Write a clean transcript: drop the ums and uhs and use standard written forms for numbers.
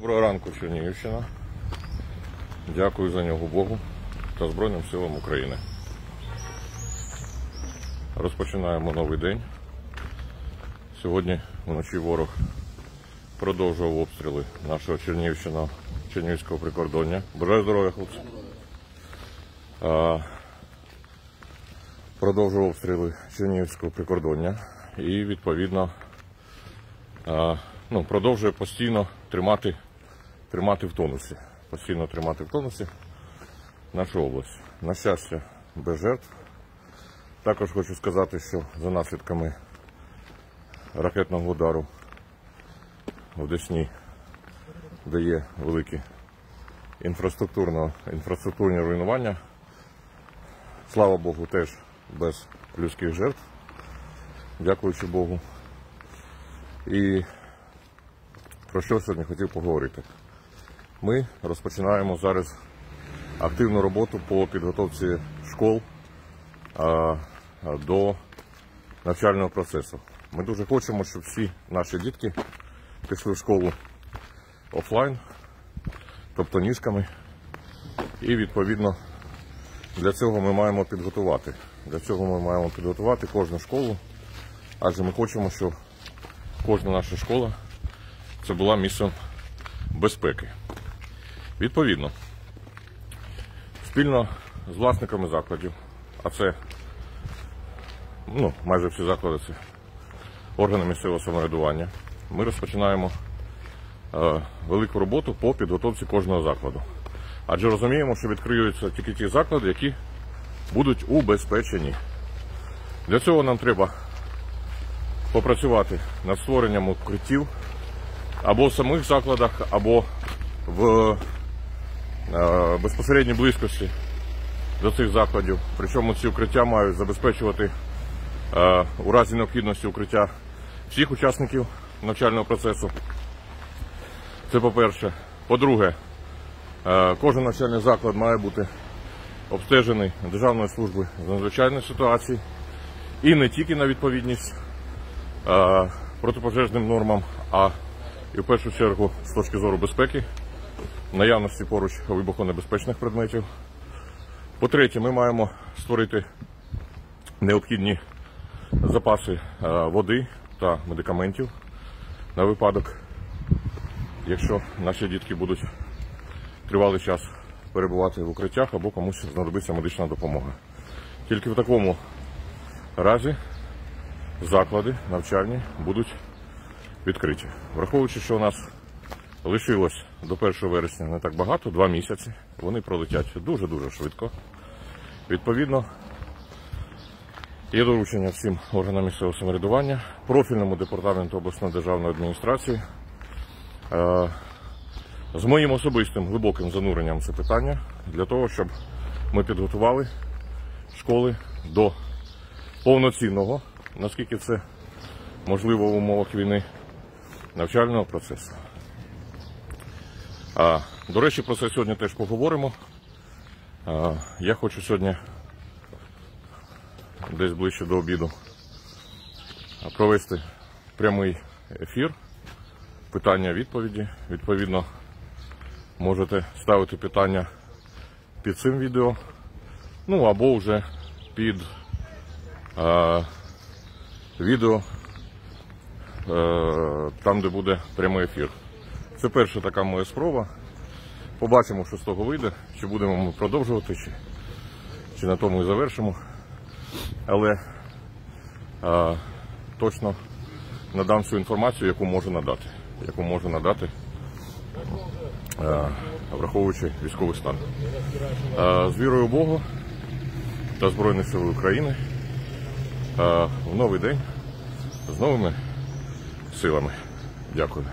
Доброго ранку, Чернігівщина. Дякую за нього Богу та Збройним силам України. Розпочинаємо новий день. Сьогодні вночі ворог продовжував обстріли нашого Чернігівського прикордоння. Бажаю здоров'я, хлопці. Продовжував обстріли Чернігівського прикордоння і, відповідно, продовжує постійно тримати в тонусі нашу область. На щастя, без жертв. Також хочу сказати, що за наслідками ракетного удару в Десні, де є великі інфраструктурні руйнування, слава Богу, теж без людських жертв, дякуючи Богу. І про що сьогодні хотів поговорити. Ми розпочинаємо зараз активну роботу по підготовці школ до навчального процесу. Ми дуже хочемо, щоб всі наші дітки пішли в школу офлайн, тобто ніжками. І, відповідно, для цього ми маємо підготувати кожну школу, адже ми хочемо, щоб кожна наша школа це була місцем безпеки. Відповідно, спільно з власниками закладів, а це майже всі заклади, це органи місцевого самоврядування, ми розпочинаємо велику роботу по підготовці кожного закладу. Адже розуміємо, що відкриються тільки ті заклади, які будуть убезпечені. Для цього нам треба попрацювати над створенням укриттів або в самих закладах, або в безпосередній близькості до цих закладів. Причому ці укриття мають забезпечувати у разі необхідності укриття всіх учасників навчального процесу. Це по-перше. По-друге, кожен навчальний заклад має бути обстежений Державною службою з надзвичайних ситуацій і не тільки на відповідність протипожежним нормам, а і в першу чергу з точки зору безпеки, наявності поруч вибухонебезпечних предметів. По-третє, ми маємо створити необхідні запаси води та медикаментів на випадок, якщо наші дітки будуть тривалий час перебувати в укриттях або комусь знадобиться медична допомога. Тільки в такому разі заклади навчальні будуть відкриті. Враховуючи, що у нас лишилось до 1 вересня не так багато, 2 місяці, вони пролетять дуже-дуже швидко. Відповідно, є доручення всім органам місцевого самоврядування, профільному департаменту обласної державної адміністрації. З моїм особистим глибоким зануренням це питання, для того, щоб ми підготували школи до повноцінного, наскільки це можливо в умовах війни, навчального процесу. До речі, про це сьогодні теж поговоримо. Я хочу сьогодні, десь ближче до обіду, провести прямий ефір, питання-відповіді. Відповідно, можете ставити питання під цим відео, або вже під відео, там, де буде прямий ефір. Це перша така моя спроба. Побачимо, що з того вийде, чи будемо ми продовжувати, чи на тому і завершимо. Але точно надам всю інформацію, яку можу надати, враховуючи військовий стан. З вірою в Бога та Збройні Сили України в новий день з новими силами. Дякую.